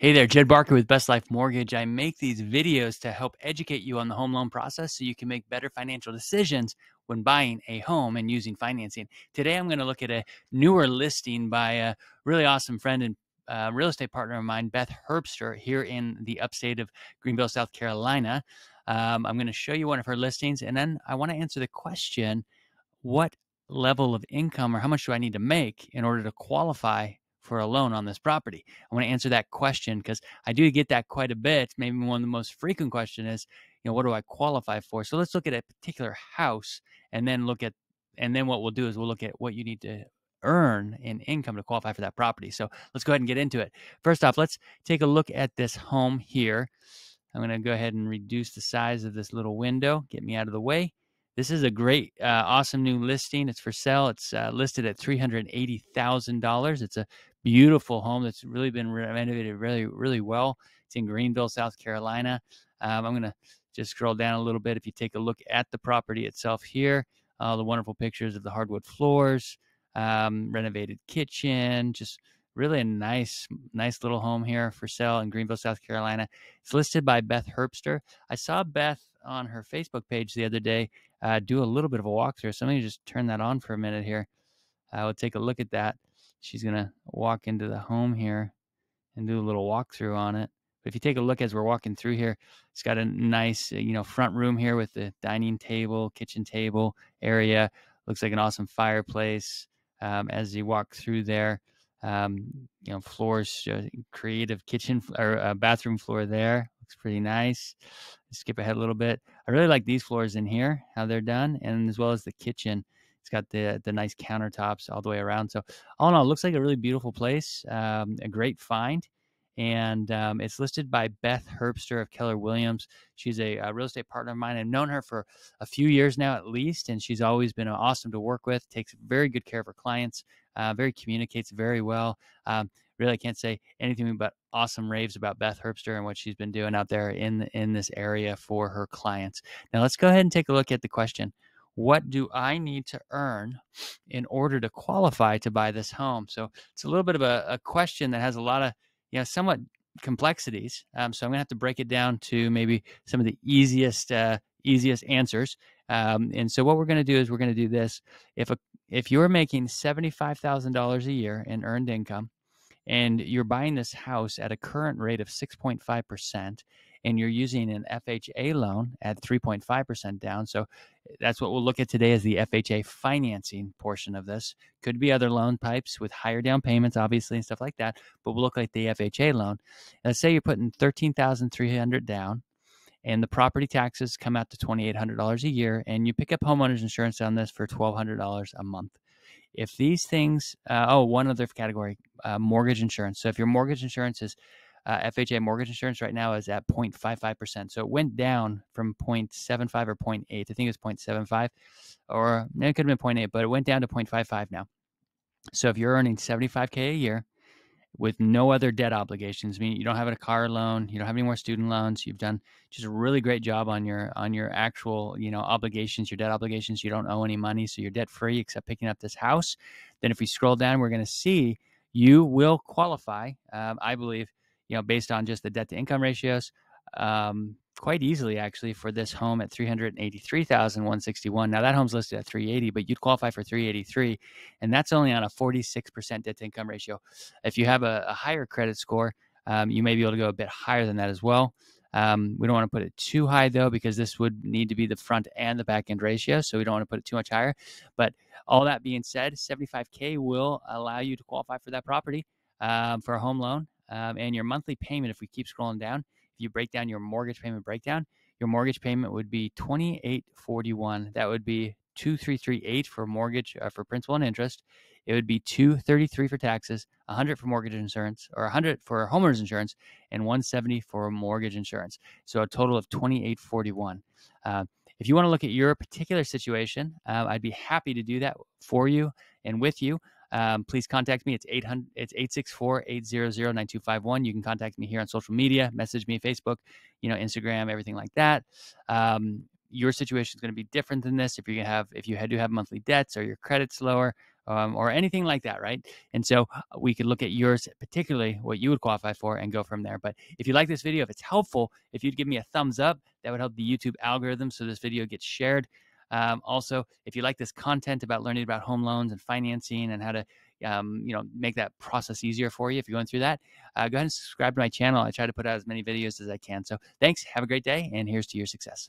Hey there, Jed Barker with Best Life Mortgage. I make these videos to help educate you on the home loan process so you can make better financial decisions when buying a home and using financing. Today, I'm going to look at a newer listing by a really awesome friend and real estate partner of mine, Beth Herbster, here in the upstate of Greenville, South Carolina. I'm going to show you one of her listings, and then I want to answer the question, what level of income or how much do I need to make in order to qualify for a loan on this property? I want to answer that question because I do get that quite a bit. Maybe one of the most frequent questions is, you know, what do I qualify for? So let's look at a particular house and then what we'll do is we'll look at what you need to earn in income to qualify for that property. So let's go ahead and get into it. First off, let's take a look at this home here. I'm going to go ahead and reduce the size of this little window, get me out of the way. This is a great, awesome new listing. It's for sale. It's listed at $380,000. It's a beautiful home that's really been renovated really, really well. It's in Greenville, South Carolina. I'm going to just scroll down a little bit. If you take a look at the property itself here, all the wonderful pictures of the hardwood floors, renovated kitchen, just really a nice little home here for sale in Greenville, South Carolina. It's listed by Beth Herbster. I saw Beth on her Facebook page the other day do a little bit of a walkthrough. So let me just turn that on for a minute here. We'll take a look at that. She's going to walk into the home here and do a little walkthrough on it. But if you take a look as we're walking through here, it's got a nice, you know, front room here with the dining table, kitchen table area. Looks like an awesome fireplace as you walk through there. You know, floors, creative kitchen or bathroom floor there. Looks pretty nice. Skip ahead a little bit. I really like these floors in here, how they're done, and as well as the kitchen. It's got the nice countertops all the way around. So all in all, it looks like a really beautiful place, a great find. And it's listed by Beth Herbster of Keller Williams. She's a real estate partner of mine. I've known her for a few years now at least, and she's always been awesome to work with, takes very good care of her clients, communicates very well. Really, I can't say anything but awesome raves about Beth Herbster and what she's been doing out there in this area for her clients. Now, let's go ahead and take a look at the question. What do I need to earn in order to qualify to buy this home? So it's a little bit of a question that has a lot of, you know, somewhat complexities. So I'm gonna have to break it down to maybe some of the easiest answers. And so what we're gonna do is we're gonna do this. If you're making $75,000 a year in earned income and you're buying this house at a current rate of 6.5% and you're using an FHA loan at 3.5% down, so that's what we'll look at today as the FHA financing portion of this. Could be other loan types with higher down payments, obviously, and stuff like that, but we'll look at the FHA loan. Let's say you're putting $13,300 down, and the property taxes come out to $2,800 a year, and you pick up homeowners insurance on this for $1,200 a month. If these things, one other category, mortgage insurance. So if your mortgage insurance is FHA mortgage insurance right now is at 0.55%. So it went down from 0.75 or 0.8. I think it was 0.75 or it could have been 0.8, but it went down to 0.55 now. So if you're earning $75K a year with no other debt obligations, I mean, you don't have a car loan, you don't have any more student loans, you've done just a really great job on your actual, you know, obligations, your debt obligations, you don't owe any money, so you're debt free except picking up this house. Then if we scroll down, we're going to see you will qualify, I believe, you know, based on just the debt to income ratios, quite easily actually for this home at $383,161. Now that home's listed at $380,000, but you'd qualify for $383,000, and that's only on a 46% debt to income ratio. If you have a higher credit score, you may be able to go a bit higher than that as well. We don't want to put it too high though, because this would need to be the front and the back end ratio. So we don't want to put it too much higher, but all that being said, $75K will allow you to qualify for that property, for a home loan. And your monthly payment, if we keep scrolling down, if you break down your mortgage payment breakdown, your mortgage payment would be $2,841. That would be $2,338 for mortgage for principal and interest. It would be $233 for taxes, $100 for mortgage insurance, or $100 for homeowners insurance, and $170 for mortgage insurance. So a total of $2,841. If you want to look at your particular situation, I'd be happy to do that for you and with you. Please contact me. It's 864-800-9251. You can contact me here on social media, message me, Facebook, you know, Instagram, everything like that. Your situation is going to be different than this. If you do have monthly debts or your credit's lower or anything like that, right? And so we could look at yours, particularly what you would qualify for, and go from there. But if you like this video, if it's helpful, if you'd give me a thumbs up, that would help the YouTube algorithm so this video gets shared. Also, if you like this content about learning about home loans and financing and how to make that process easier for you if you're going through that, go ahead and subscribe to my channel. I try to put out as many videos as I can. So thanks, have a great day, and here's to your success.